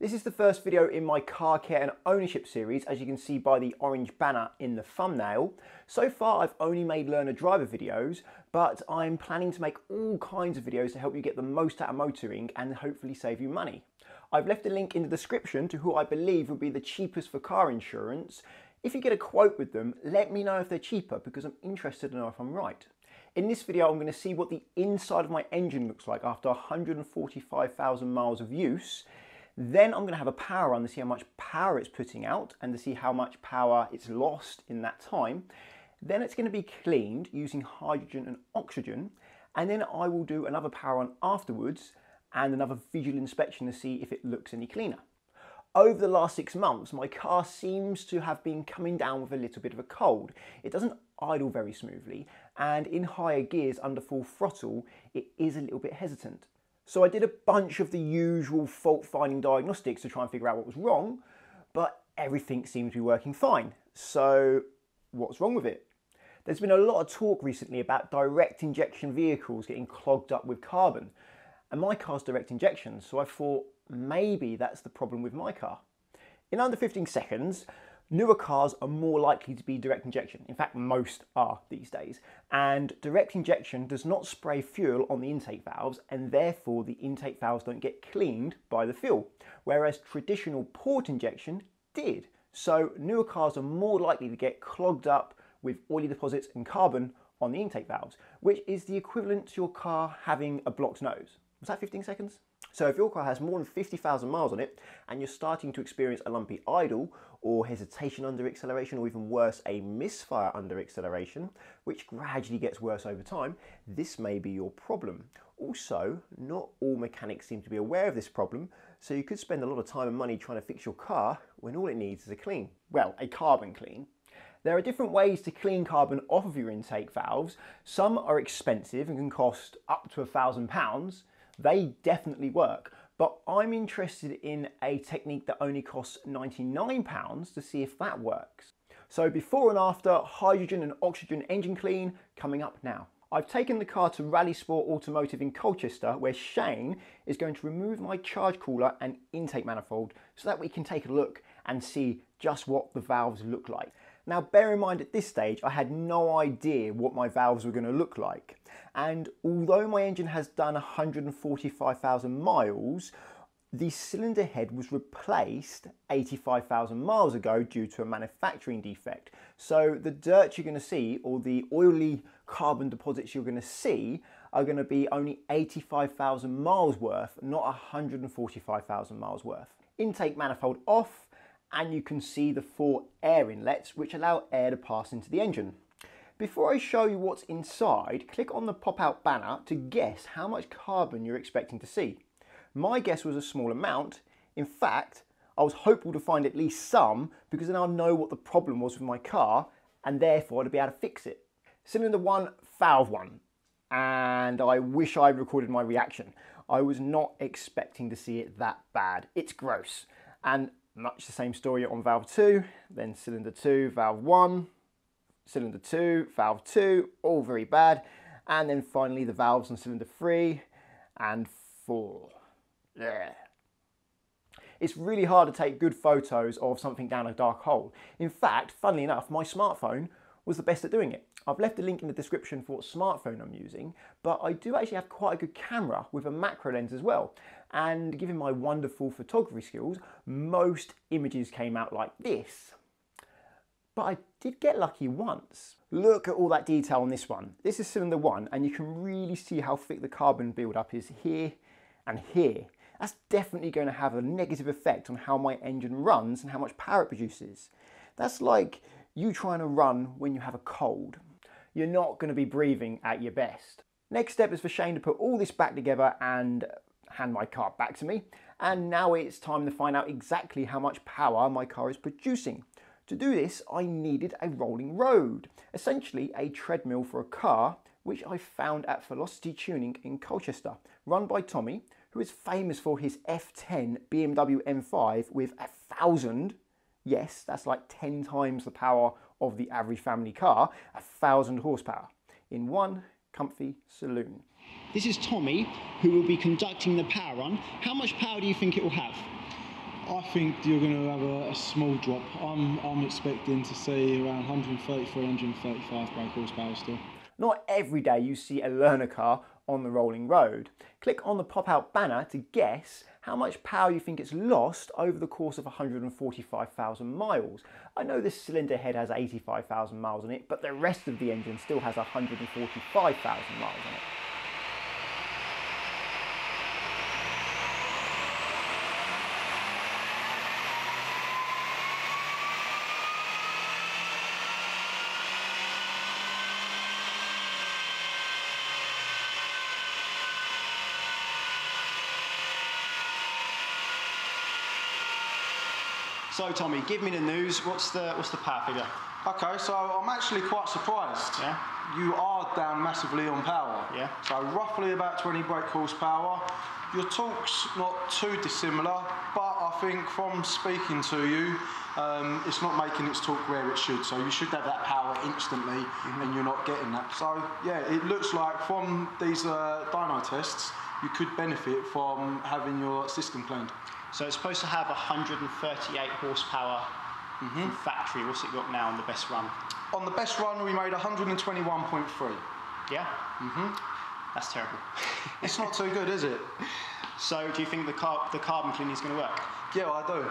This is the first video in my car care and ownership series, as you can see by the orange banner in the thumbnail. So far I've only made learner driver videos, but I'm planning to make all kinds of videos to help you get the most out of motoring and hopefully save you money. I've left a link in the description to who I believe would be the cheapest for car insurance. If you get a quote with them, let me know if they're cheaper because I'm interested to know if I'm right. In this video, I'm going to see what the inside of my engine looks like after 145,000 miles of use. Then I'm going to have a power run to see how much power it's putting out and to see how much power it's lost in that time. Then it's going to be cleaned using hydrogen and oxygen. And then I will do another power run afterwards and another visual inspection to see if it looks any cleaner. Over the last 6 months, my car seems to have been coming down with a little bit of a cold. It doesn't idle very smoothly, and in higher gears under full throttle, it is a little bit hesitant. So I did a bunch of the usual fault finding diagnostics to try and figure out what was wrong, but everything seemed to be working fine. So what's wrong with it? There's been a lot of talk recently about direct injection vehicles getting clogged up with carbon, and my car's direct injection, so I thought, maybe that's the problem with my car. In under 15 seconds, newer cars are more likely to be direct injection. In fact, most are these days. And direct injection does not spray fuel on the intake valves, and therefore the intake valves don't get cleaned by the fuel, whereas traditional port injection did. So newer cars are more likely to get clogged up with oily deposits and carbon on the intake valves, which is the equivalent to your car having a blocked nose. Was that 15 seconds? So if your car has more than 50,000 miles on it and you're starting to experience a lumpy idle or hesitation under acceleration, or even worse, a misfire under acceleration, which gradually gets worse over time, this may be your problem. Also, not all mechanics seem to be aware of this problem, so you could spend a lot of time and money trying to fix your car when all it needs is a clean. Well, a carbon clean. There are different ways to clean carbon off of your intake valves. Some are expensive and can cost up to £1,000. They definitely work, but I'm interested in a technique that only costs £99 to see if that works. So before and after, hydrogen and oxygen engine clean, coming up now. I've taken the car to Rally Sport Automotive in Colchester, where Shane is going to remove my charge cooler and intake manifold so that we can take a look and see just what the valves look like. Now, bear in mind at this stage, I had no idea what my valves were going to look like. And although my engine has done 145,000 miles, the cylinder head was replaced 85,000 miles ago due to a manufacturing defect. So the dirt you're going to see, or the oily carbon deposits you're going to see, are going to be only 85,000 miles worth, not 145,000 miles worth. Intake manifold off, and you can see the 4 air inlets which allow air to pass into the engine. Before I show you what's inside, click on the pop-out banner to guess how much carbon you're expecting to see. My guess was a small amount. In fact, I was hopeful to find at least some, because then I'll know what the problem was with my car and therefore I'd be able to fix it. Cylinder 1, valve 1. And I wish I'd recorded my reaction. I was not expecting to see it that bad. It's gross. And much the same story on valve 2, then cylinder 2, valve 1, cylinder 2, valve 2, all very bad. And then finally the valves on cylinder 3 and 4. Yeah. It's really hard to take good photos of something down a dark hole. In fact, funnily enough, my smartphone was the best at doing it. I've left a link in the description for what smartphone I'm using, but I do actually have quite a good camera with a macro lens as well. And given my wonderful photography skills, most images came out like this. But I did get lucky once. Look at all that detail on this one. This is cylinder 1, and you can really see how thick the carbon buildup is here and here. That's definitely going to have a negative effect on how my engine runs and how much power it produces. That's like you trying to run when you have a cold. You're not going to be breathing at your best. Next step is for Shane to put all this back together and hand my car back to me, and now it's time to find out exactly how much power my car is producing. To do this, I needed a rolling road, essentially a treadmill for a car, which I found at Velocity Tuning in Colchester, run by Tommy, who is famous for his F10 BMW M5 with 1,000, yes, that's like 10 times the power of the average family car, 1,000 horsepower, in one comfy saloon. This is Tommy, who will be conducting the power run. How much power do you think it will have? I think you're going to have a small drop. I'm expecting to see around 133, 135 brake horsepower still. Not every day you see a learner car on the rolling road. Click on the pop-out banner to guess how much power you think it's lost over the course of 145,000 miles. I know this cylinder head has 85,000 miles on it, but the rest of the engine still has 145,000 miles on it. So Tommy, give me the news. What's the power figure? Okay, so I'm actually quite surprised. Yeah. You are down massively on power. Yeah. So roughly about 20 brake horsepower. Your torque's not too dissimilar, but I think from speaking to you, it's not making its torque where it should. So you should have that power instantly, and you're not getting that. So yeah, it looks like from these dyno tests, you could benefit from having your system cleaned. So it's supposed to have 138 horsepower from factory. What's it got now on the best run? On the best run, we made 121.3. Yeah? That's terrible. It's not so good, is it? So do you think the carbon clean is going to work? Yeah, I do.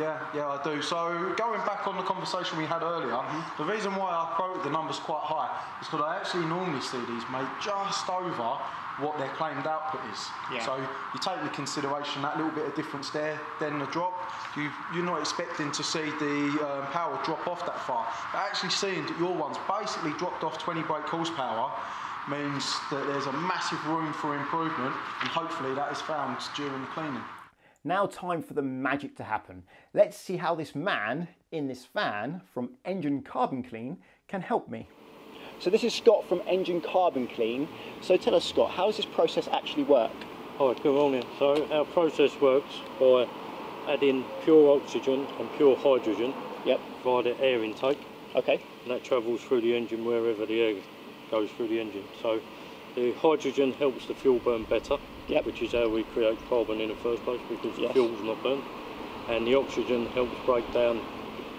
Yeah, I do. So going back on the conversation we had earlier, the reason why I quoted the numbers quite high is because I actually normally see these made just over what their claimed output is. Yeah. So you take into consideration that little bit of difference there, then the drop. You're not expecting to see the power drop off that far. But actually seeing that your one's basically dropped off 20 brake horsepower means that there's a massive room for improvement, and hopefully that is found during the cleaning. Now time for the magic to happen. Let's see how this man in this van from Engine Carbon Clean can help me. So this is Scott from Engine Carbon Clean. So tell us, Scott, how does this process actually work? Hi, good morning. So our process works by adding pure oxygen and pure hydrogen via the air intake. Okay. And that travels through the engine wherever the air goes through the engine. So the hydrogen helps the fuel burn better, which is how we create carbon in the first place, because the fuel's not burnt. And the oxygen helps break down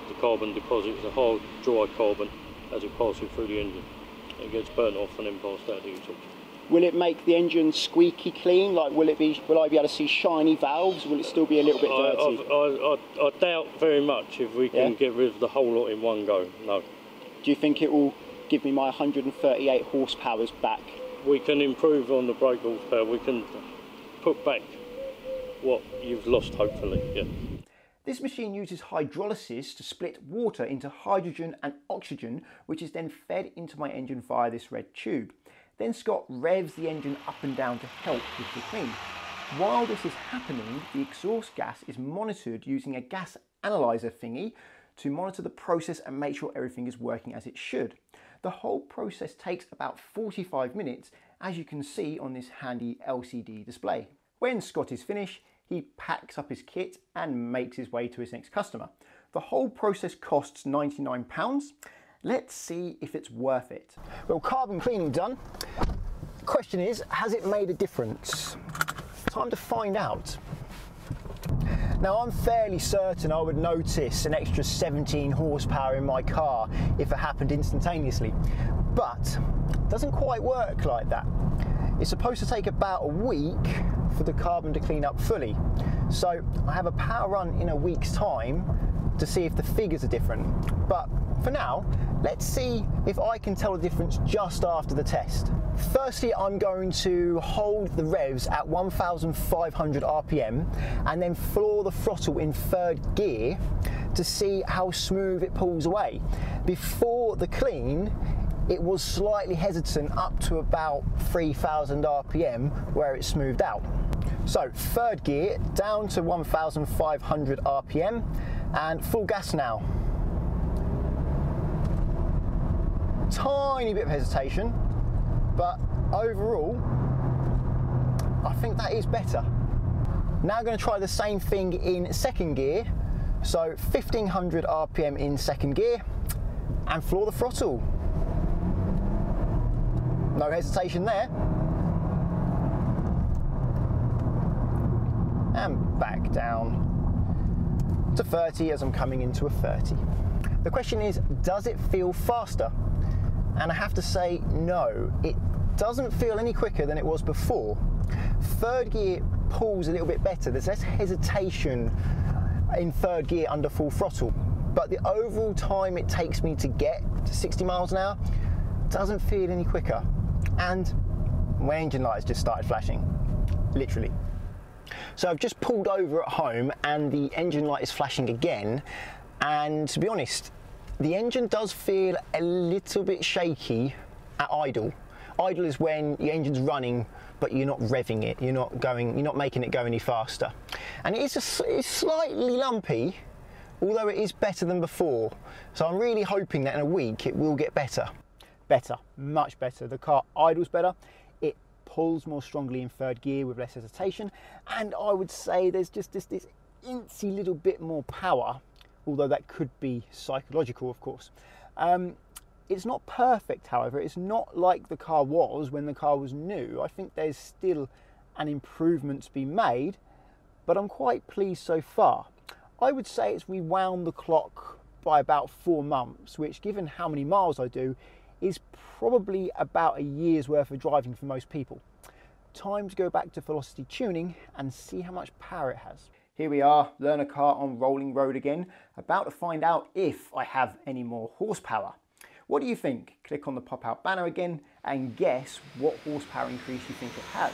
the carbon deposits, the hard, dry carbon, as it passes through the engine. It gets burnt off and then passed out the exhaust. Will it make the engine squeaky clean? Like, will I be able to see shiny valves? Will it still be a little bit dirty? I doubt very much if we can get rid of the whole lot in one go, no. Do you think it will give me my 138 horsepowers back? We can improve on the brake horsepower. We can put back what you've lost, hopefully, This machine uses hydrolysis to split water into hydrogen and oxygen, which is then fed into my engine via this red tube. Then Scott revs the engine up and down to help with the clean. While this is happening, the exhaust gas is monitored using a gas analyzer thingy to monitor the process and make sure everything is working as it should. The whole process takes about 45 minutes, as you can see on this handy LCD display. When Scott is finished, he packs up his kit and makes his way to his next customer. The whole process costs £99. Let's see if it's worth it. Well, carbon cleaning done. Question is, has it made a difference? Time to find out. Now, I'm fairly certain I would notice an extra 17 horsepower in my car if it happened instantaneously, but it doesn't quite work like that. It's supposed to take about a week for the carbon to clean up fully. So I have a power run in a week's time to see if the figures are different. But for now, let's see if I can tell the difference just after the test. Firstly, I'm going to hold the revs at 1,500 RPM and then floor the throttle in third gear to see how smooth it pulls away. Before the clean, it was slightly hesitant up to about 3,000 RPM where it smoothed out. So third gear down to 1,500 RPM and full gas now. Tiny bit of hesitation, but overall, I think that is better. Now I'm going to try the same thing in second gear. So 1,500 RPM in second gear and floor the throttle. No hesitation there. And back down. to 30 as I'm coming into a 30. The question is, does it feel faster? And I have to say no, it doesn't feel any quicker than it was before. Third gear pulls a little bit better, there's less hesitation in third gear under full throttle, but the overall time it takes me to get to 60 miles an hour doesn't feel any quicker. And my engine lights just started flashing, literally. So I've just pulled over at home and the engine light is flashing again, and to be honest, the engine does feel a little bit shaky at idle. Idle is when the engine's running but you're not revving it, you're not making it go any faster. And it is just, it's slightly lumpy, although it is better than before. So I'm really hoping that in a week it will get better. Better, much better. The car idles better, it pulls more strongly in third gear with less hesitation, and I would say there's just this incy little bit more power, although that could be psychological, of course. It's not perfect, however. It's not like the car was when the car was new. I think there's still an improvement to be made, but I'm quite pleased so far. I would say it's rewound the clock by about 4 months, which, given how many miles I do, is probably about a year's worth of driving for most people. Time to go back to Velocity Tuning and see how much power it has. Here we are, learner car on rolling road again, about to find out if I have any more horsepower. What do you think? Click on the pop-out banner again and guess what horsepower increase you think it has.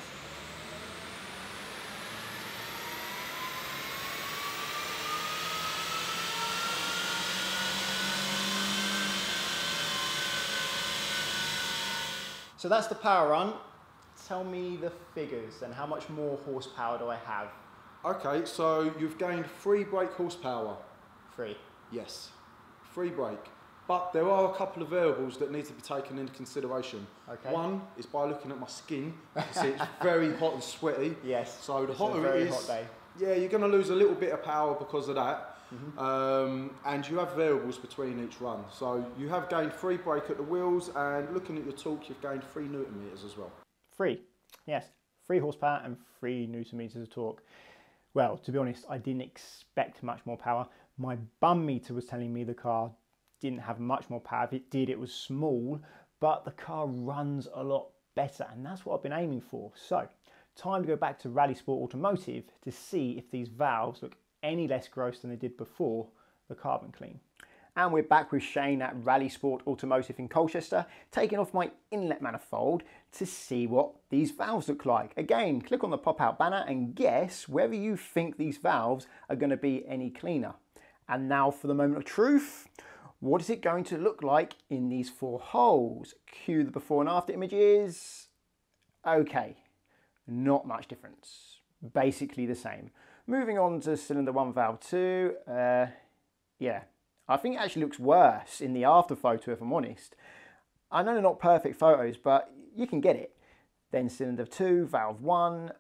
So that's the power run. Tell me the figures and how much more horsepower do I have? Okay, so you've gained 3 brake horsepower. 3? Yes, 3 brake. But there are a couple of variables that need to be taken into consideration. Okay. One is by looking at my skin. You see it's very hot and sweaty. Yes, so the hotter it is, yeah, you're going to lose a little bit of power because of that. Mm-hmm. And you have variables between each run. So you have gained 3 brake at the wheels, and looking at your torque, you've gained 3 newton meters as well. 3? Yes, 3 horsepower and 3 newton meters of torque. Well, to be honest, I didn't expect much more power. My bum meter was telling me the car didn't have much more power. If it did, it was small, but the car runs a lot better, and that's what I've been aiming for. So, time to go back to Rally Sport Automotive to see if these valves look any less gross than they did before the Carbon Clean. And we're back with Shane at Rally Sport Automotive in Colchester, taking off my inlet manifold to see what these valves look like. Again, click on the pop-out banner and guess whether you think these valves are going to be any cleaner. And now for the moment of truth, what is it going to look like in these 4 holes? Cue the before and after images. Okay, not much difference. Basically the same. Moving on to cylinder 1, valve 2, yeah. I think it actually looks worse in the after photo, if I'm honest. I know they're not perfect photos, but you can get it. Then cylinder 2, valve 1.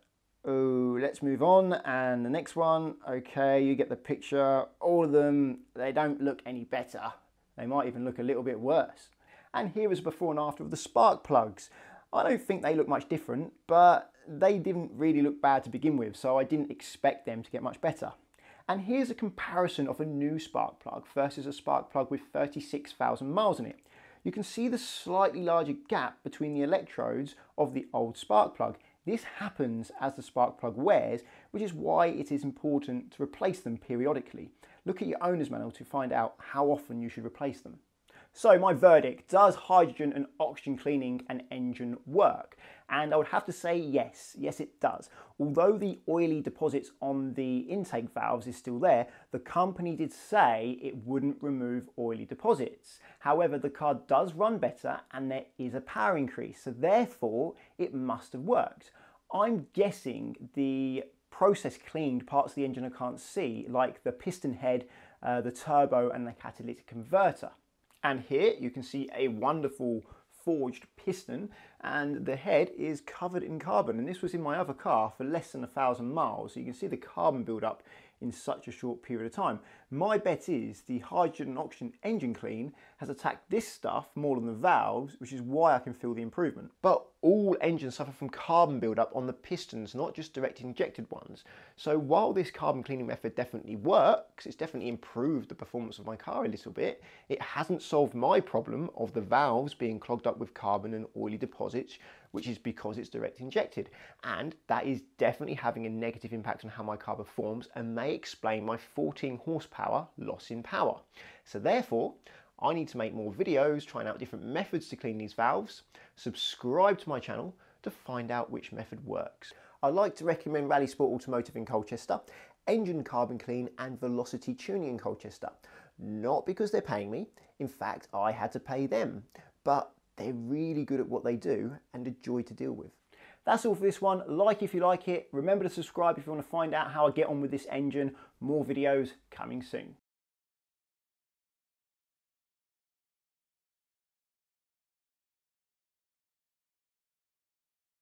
Oh, let's move on. And the next one, okay, you get the picture. All of them, they don't look any better. They might even look a little bit worse. And here is before and after of the spark plugs. I don't think they look much different, but they didn't really look bad to begin with, so I didn't expect them to get much better. And here's a comparison of a new spark plug versus a spark plug with 36,000 miles in it. You can see the slightly larger gap between the electrodes of the old spark plug. This happens as the spark plug wears, which is why it is important to replace them periodically. Look at your owner's manual to find out how often you should replace them. So my verdict, does hydrogen and oxygen cleaning an engine work? And I would have to say yes, yes it does. Although the oily deposits on the intake valves is still there, the company did say it wouldn't remove oily deposits. However, the car does run better and there is a power increase, so therefore it must have worked. I'm guessing the process cleaned parts of the engine I can't see, like the piston head, the turbo and the catalytic converter. And here you can see a wonderful forged piston, and the head is covered in carbon, and this was in my other car for less than 1,000 miles. So you can see the carbon buildup in such a short period of time. My bet is the hydrogen and oxygen engine clean has attacked this stuff more than the valves, which is why I can feel the improvement. But all engines suffer from carbon buildup on the pistons, not just direct injected ones. So while this carbon cleaning method definitely works, it's definitely improved the performance of my car a little bit, it hasn't solved my problem of the valves being clogged up with carbon and oily deposits, which is because it's direct injected. And that is definitely having a negative impact on how my car performs and may explain my 14 horsepower loss in power. So therefore, I need to make more videos trying out different methods to clean these valves. Subscribe to my channel to find out which method works. I like to recommend Rally Sport Automotive in Colchester, Engine Carbon Clean and Velocity Tuning in Colchester. Not because they're paying me, in fact I had to pay them, but they're really good at what they do and a joy to deal with. That's all for this one. Like if you like it, remember to subscribe if you want to find out how I get on with this engine. More videos coming soon.